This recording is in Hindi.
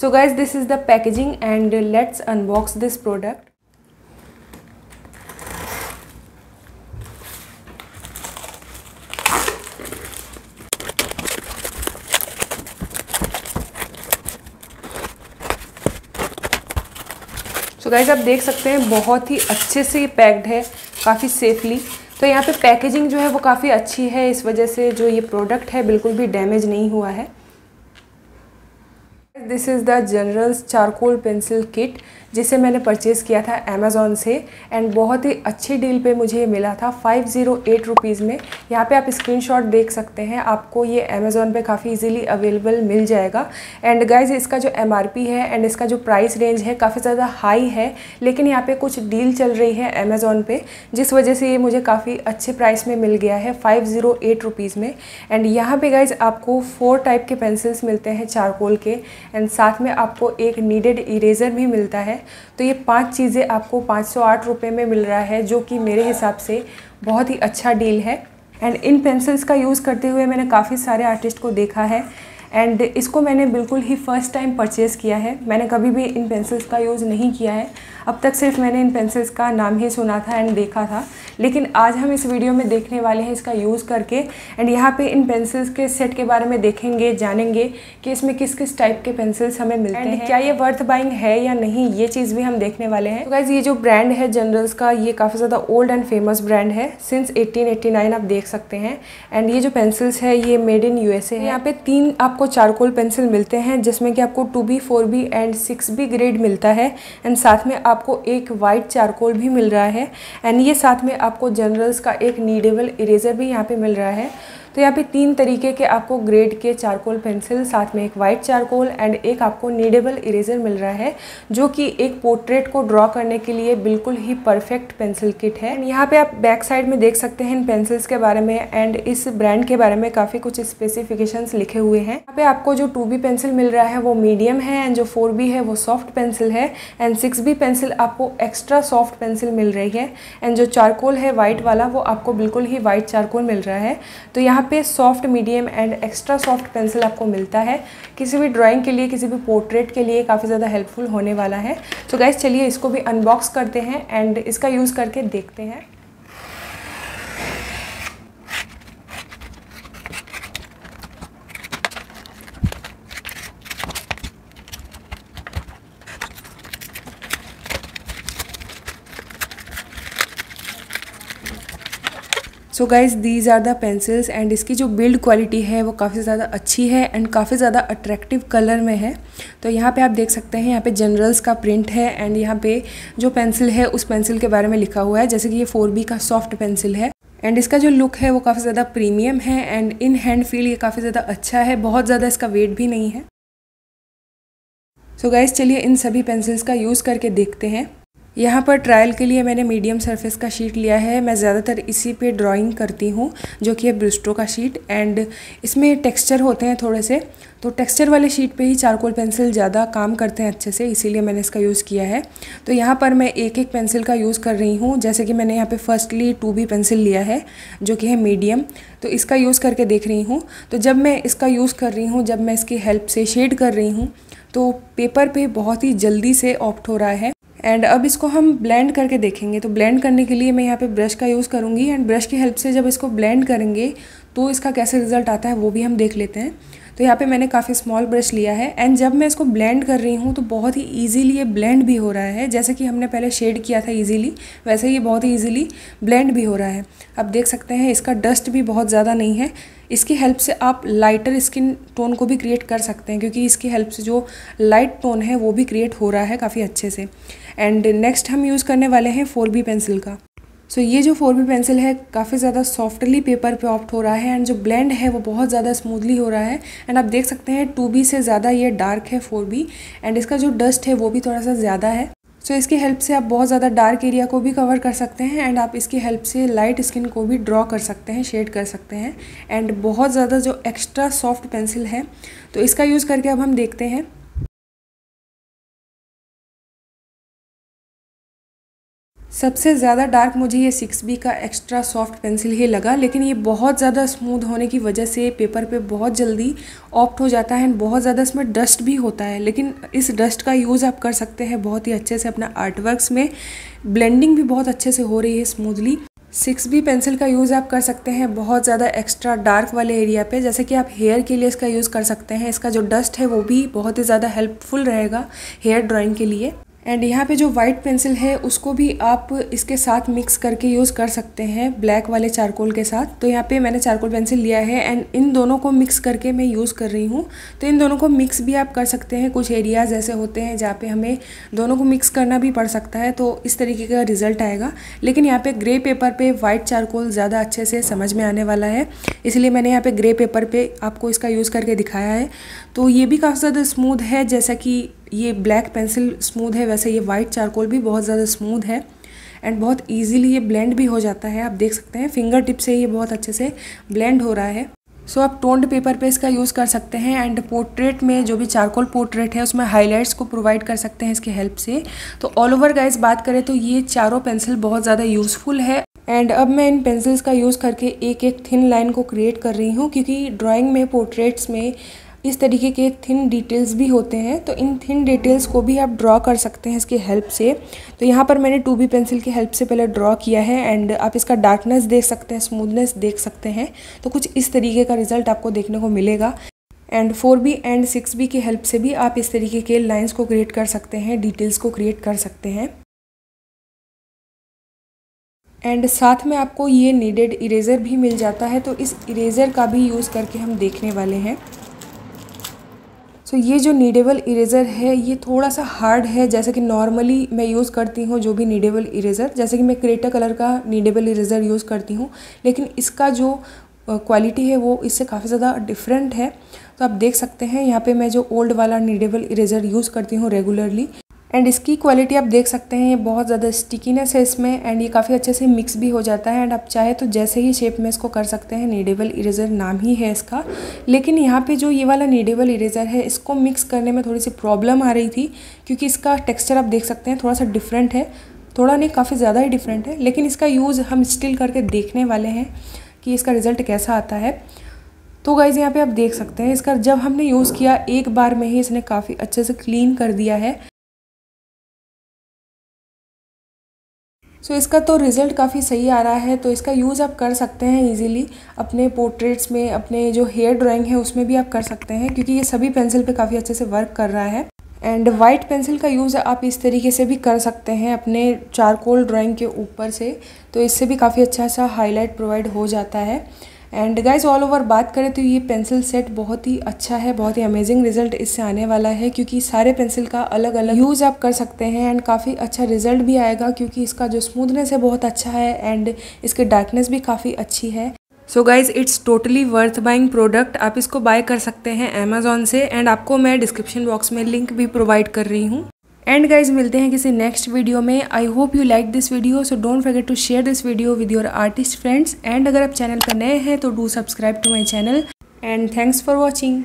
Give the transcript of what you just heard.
So guys, this is the packaging and let's unbox this product. तो गाइज आप देख सकते हैं बहुत ही अच्छे से ये पैक्ड है, काफ़ी सेफली। तो यहाँ पे पैकेजिंग जो है वो काफ़ी अच्छी है, इस वजह से जो ये प्रोडक्ट है बिल्कुल भी डैमेज नहीं हुआ है। This is the generals charcoal pencil kit, जिसे मैंने परचेज़ किया था अमेज़ॉन से एंड बहुत ही अच्छी डील पे मुझे ये मिला था 508 रुपीज़ में। यहाँ पे आप स्क्रीनशॉट देख सकते हैं, आपको ये अमेज़ॉन पे काफ़ी इजीली अवेलेबल मिल जाएगा। एंड गाइज इसका जो MRP है एंड इसका जो प्राइस रेंज है काफ़ी ज़्यादा हाई है, लेकिन यहाँ पर कुछ डील चल रही है अमेज़ॉन पर, जिस वजह से ये मुझे काफ़ी अच्छे प्राइस में मिल गया है 508 रुपीज़ में। एंड यहाँ पर गाइज आपको 4 टाइप के पेंसिल्स मिलते हैं चारकोल के एंड साथ में आपको एक नीडेड इरेज़र भी मिलता है। तो ये 5 चीज़ें आपको 508 रुपये में मिल रहा है, जो कि मेरे हिसाब से बहुत ही अच्छा डील है। एंड इन पेंसिल्स का यूज़ करते हुए मैंने काफ़ी सारे आर्टिस्ट को देखा है एंड इसको मैंने बिल्कुल ही फ़र्स्ट टाइम परचेज़ किया है। मैंने कभी भी इन पेंसिल्स का यूज़ नहीं किया है, अब तक सिर्फ मैंने इन पेंसिल्स का नाम ही सुना था एंड देखा था, लेकिन आज हम इस वीडियो में देखने वाले हैं इसका यूज़ करके। एंड यहाँ पे इन पेंसिल्स के सेट के बारे में देखेंगे, जानेंगे कि इसमें किस किस टाइप के पेंसिल्स हमें मिलते हैं, क्या ये वर्थ बाइंग है या नहीं, ये चीज़ भी हम देखने वाले हैं। तो गाइज़ ये जो ब्रांड है जनरल्स का, ये काफ़ी ज़्यादा ओल्ड एंड फेमस ब्रांड है, सिंस 1889 आप देख सकते हैं। एंड ये जो पेंसिल्स है ये मेड इन USA है। यहाँ पर 3 आपको चारकोल पेंसिल मिलते हैं, जिसमें कि आपको 2B, 4B and 6B grade मिलता है एंड साथ में आपको एक वाइट चारकोल भी मिल रहा है एंड ये साथ में आपको जनरल्स का एक नीडेबल इरेज़र भी यहाँ पे मिल रहा है। तो यहाँ पे 3 तरीके के आपको ग्रेड के चारकोल पेंसिल, साथ में एक वाइट चारकोल एंड एक आपको नीडेबल इरेज़र मिल रहा है, जो कि एक पोर्ट्रेट को ड्रॉ करने के लिए बिल्कुल ही परफेक्ट पेंसिल किट है। एंड यहाँ पे आप बैक साइड में देख सकते हैं इन पेंसिल्स के बारे में एंड इस ब्रांड के बारे में काफ़ी कुछ स्पेसिफिकेशंस लिखे हुए हैं। यहाँ पे आपको जो 2B पेंसिल मिल रहा है वो मीडियम है एंड जो 4B है वो सॉफ्ट पेंसिल है एंड 6B पेंसिल आपको एक्स्ट्रा सॉफ्ट पेंसिल मिल रही है एंड जो चारकोल है वाइट वाला वो आपको बिल्कुल ही वाइट चारकोल मिल रहा है। तो यहाँ पे soft, medium and extra soft pencil आपको मिलता है, किसी भी ड्राइंग के लिए, किसी भी पोर्ट्रेट के लिए काफ़ी ज़्यादा हेल्पफुल होने वाला है। तो गाइज चलिए इसको भी अनबॉक्स करते हैं एंड इसका यूज़ करके देखते हैं। So guys these are the pencils and इसकी जो बिल्ड क्वालिटी है वो काफ़ी ज़्यादा अच्छी है एंड काफ़ी ज़्यादा अट्रैक्टिव कलर में है। तो यहाँ पे आप देख सकते हैं यहाँ पे जनरल्स का प्रिंट है एंड यहाँ पे जो पेंसिल है उस पेंसिल के बारे में लिखा हुआ है, जैसे कि ये 4B का सॉफ्ट पेंसिल है एंड इसका जो लुक है वो काफ़ी ज़्यादा प्रीमियम है एंड इन हैंड फील ये काफ़ी ज़्यादा अच्छा है, बहुत ज़्यादा इसका वेट भी नहीं है। सो गाइज़ चलिए इन सभी पेंसिल्स का यूज़ करके देखते हैं। यहाँ पर ट्रायल के लिए मैंने मीडियम सरफेस का शीट लिया है, मैं ज़्यादातर इसी पे ड्राइंग करती हूँ, जो कि है ब्रिस्टो का शीट एंड इसमें टेक्सचर होते हैं थोड़े से, तो टेक्सचर वाले शीट पे ही चारकोल पेंसिल ज़्यादा काम करते हैं अच्छे से, इसीलिए मैंने इसका यूज़ किया है। तो यहाँ पर मैं एक एक पेंसिल का यूज़ कर रही हूँ, जैसे कि मैंने यहाँ पे फर्स्टली 2B पेंसिल लिया है जो कि है मीडियम, तो इसका यूज़ करके देख रही हूँ। तो जब मैं इसका यूज़ कर रही हूँ, जब मैं इसकी हेल्प से शेड कर रही हूँ, तो पेपर पर बहुत ही जल्दी से ऑप्ट हो रहा है। एंड अब इसको हम ब्लेंड करके देखेंगे। तो ब्लेंड करने के लिए मैं यहाँ पे ब्रश का यूज़ करूँगी एंड ब्रश की हेल्प से जब इसको ब्लेंड करेंगे तो इसका कैसे रिजल्ट आता है वो भी हम देख लेते हैं। तो यहाँ पे मैंने काफ़ी स्मॉल ब्रश लिया है एंड जब मैं इसको ब्लेंड कर रही हूँ तो बहुत ही ईजीली ये ब्लेंड भी हो रहा है, जैसे कि हमने पहले शेड किया था ईजीली, वैसे ही ये बहुत ही ईजीली ब्लेंड भी हो रहा है। आप देख सकते हैं इसका डस्ट भी बहुत ज़्यादा नहीं है। इसकी हेल्प से आप लाइटर स्किन टोन को भी क्रिएट कर सकते हैं, क्योंकि इसकी हेल्प से जो लाइट टोन है वो भी क्रिएट हो रहा है काफ़ी अच्छे से। एंड नेक्स्ट हम यूज़ करने वाले हैं 4B पेंसिल का। सो ये जो 4B पेंसिल है काफ़ी ज़्यादा सॉफ्टली पेपर पे ऑप्ट हो रहा है एंड जो ब्लेंड है वो बहुत ज़्यादा स्मूथली हो रहा है एंड आप देख सकते हैं 2B से ज़्यादा ये डार्क है 4B एंड इसका जो डस्ट है वो भी थोड़ा सा ज़्यादा है। सो इसकी हेल्प से आप बहुत ज़्यादा डार्क एरिया को भी कवर कर सकते हैं एंड आप इसकी हेल्प से लाइट स्किन को भी ड्रॉ कर सकते हैं, शेड कर सकते हैं। एंड बहुत ज़्यादा जो एक्स्ट्रा सॉफ्ट पेंसिल है तो इसका यूज़ करके अब हम देखते हैं। सबसे ज़्यादा डार्क मुझे ये 6B का एक्स्ट्रा सॉफ्ट पेंसिल ही लगा, लेकिन ये बहुत ज़्यादा स्मूथ होने की वजह से पेपर पे बहुत जल्दी ऑप्ट हो जाता है एंड बहुत ज़्यादा इसमें डस्ट भी होता है। लेकिन इस डस्ट का यूज़ आप कर सकते हैं बहुत ही अच्छे से अपना आर्टवर्क्स में, ब्लेंडिंग भी बहुत अच्छे से हो रही है स्मूथली। 6B पेंसिल का यूज़ आप कर सकते हैं बहुत ज़्यादा एक्स्ट्रा डार्क वाले एरिया पे, जैसे कि आप हेयर के लिए इसका यूज़ कर सकते हैं। इसका जो डस्ट है वो भी बहुत ही ज़्यादा हेल्पफुल रहेगा हेयर ड्राइंग के लिए। एंड यहाँ पे जो वाइट पेंसिल है उसको भी आप इसके साथ मिक्स करके यूज़ कर सकते हैं ब्लैक वाले चारकोल के साथ। तो यहाँ पे मैंने चारकोल पेंसिल लिया है एंड इन दोनों को मिक्स करके मैं यूज़ कर रही हूँ। तो इन दोनों को मिक्स भी आप कर सकते हैं, कुछ एरियाज़ ऐसे होते हैं जहाँ पे हमें दोनों को मिक्स करना भी पड़ सकता है, तो इस तरीके का रिजल्ट आएगा। लेकिन यहाँ पर ग्रे पेपर पर वाइट चारकोल ज़्यादा अच्छे से समझ में आने वाला है, इसलिए मैंने यहाँ पर ग्रे पेपर पर आपको इसका यूज़ करके दिखाया है। तो ये भी काफ़ी ज़्यादा स्मूथ है, जैसा कि ये ब्लैक पेंसिल स्मूथ है वैसे ये वाइट चारकोल भी बहुत ज़्यादा स्मूथ है एंड बहुत इजीली ये ब्लेंड भी हो जाता है। आप देख सकते हैं फिंगर टिप से ये बहुत अच्छे से ब्लेंड हो रहा है। सो आप टोन्ड पेपर पे इसका यूज़ कर सकते हैं एंड पोर्ट्रेट में जो भी चारकोल पोर्ट्रेट है उसमें हाईलाइट्स को प्रोवाइड कर सकते हैं इसकी हेल्प से। तो ऑल ओवर गाइज बात करें तो ये चारों पेंसिल बहुत ज़्यादा यूज़फुल है। एंड अब मैं इन पेंसिल्स का यूज़ करके एक एक थिन लाइन को क्रिएट कर रही हूँ, क्योंकि ड्राॅइंग में पोर्ट्रेट्स में इस तरीके के थिन डिटेल्स भी होते हैं, तो इन थिन डिटेल्स को भी आप ड्रॉ कर सकते हैं इसकी हेल्प से। तो यहाँ पर मैंने 2B पेंसिल की हेल्प से पहले ड्रॉ किया है एंड आप इसका डार्कनेस देख सकते हैं, स्मूथनेस देख सकते हैं। तो कुछ इस तरीके का रिजल्ट आपको देखने को मिलेगा। एंड 4B एंड 6B की हेल्प से भी आप इस तरीके के लाइन्स को क्रिएट कर सकते हैं, डिटेल्स को क्रिएट कर सकते हैं। एंड साथ में आपको ये नीडेड इरेज़र भी मिल जाता है, तो इस इरेज़र का भी यूज़ करके हम देखने वाले हैं। तो ये जो नीडेबल इरेज़र है ये थोड़ा सा हार्ड है, जैसे कि नॉर्मली मैं यूज़ करती हूँ जो भी नीडेबल इरेज़र, जैसे कि मैं क्रेटा कलर का नीडेबल इरेज़र यूज़ करती हूँ, लेकिन इसका जो क्वालिटी है वो इससे काफ़ी ज़्यादा डिफरेंट है। तो आप देख सकते हैं यहाँ पे मैं जो ओल्ड वाला नीडेबल इरेज़र यूज़ करती हूँ रेगुलरली, एंड इसकी क्वालिटी आप देख सकते हैं, ये बहुत ज़्यादा स्टिकीनेस है इसमें एंड ये काफ़ी अच्छे से मिक्स भी हो जाता है। एंड आप चाहे तो जैसे ही शेप में इसको कर सकते हैं, नीडेबल इरेज़र नाम ही है इसका। लेकिन यहाँ पे जो ये वाला नीडेबल इरेज़र है इसको मिक्स करने में थोड़ी सी प्रॉब्लम आ रही थी, क्योंकि इसका टेक्स्चर आप देख सकते हैं थोड़ा सा डिफरेंट है, थोड़ा नहीं काफ़ी ज़्यादा ही डिफरेंट है। लेकिन इसका यूज़ हम स्टिल करके देखने वाले हैं कि इसका रिज़ल्ट कैसा आता है। तो गाइज़ यहाँ पर आप देख सकते हैं इसका जब हमने यूज़ किया एक बार में ही इसने काफ़ी अच्छे से क्लीन कर दिया है। सो इसका तो रिज़ल्ट काफ़ी सही आ रहा है, तो इसका यूज़ आप कर सकते हैं इजीली अपने पोर्ट्रेट्स में, अपने जो हेयर ड्राइंग है उसमें भी आप कर सकते हैं, क्योंकि ये सभी पेंसिल पे काफ़ी अच्छे से वर्क कर रहा है। एंड वाइट पेंसिल का यूज़ आप इस तरीके से भी कर सकते हैं अपने चारकोल ड्राइंग के ऊपर से, तो इससे भी काफ़ी अच्छा सा हाईलाइट प्रोवाइड हो जाता है। एंड गाइज़ ऑल ओवर बात करें तो ये पेंसिल सेट बहुत ही अच्छा है, बहुत ही अमेजिंग रिजल्ट इससे आने वाला है, क्योंकि सारे पेंसिल का अलग अलग यूज़ आप कर सकते हैं एंड काफ़ी अच्छा रिजल्ट भी आएगा, क्योंकि इसका जो स्मूथनेस है बहुत अच्छा है एंड इसकी डार्कनेस भी काफ़ी अच्छी है। So guys it's totally worth buying product. आप इसको बाय कर सकते हैं अमेजोन से एंड आपको मैं डिस्क्रिप्शन बॉक्स में लिंक भी प्रोवाइड कर रही हूँ। एंड गाइज मिलते हैं किसी नेक्स्ट वीडियो में। I hope you like this video, so don't forget to share this video with your artist friends. And अगर आप चैनल पर नए हैं तो do subscribe to my channel and thanks for watching.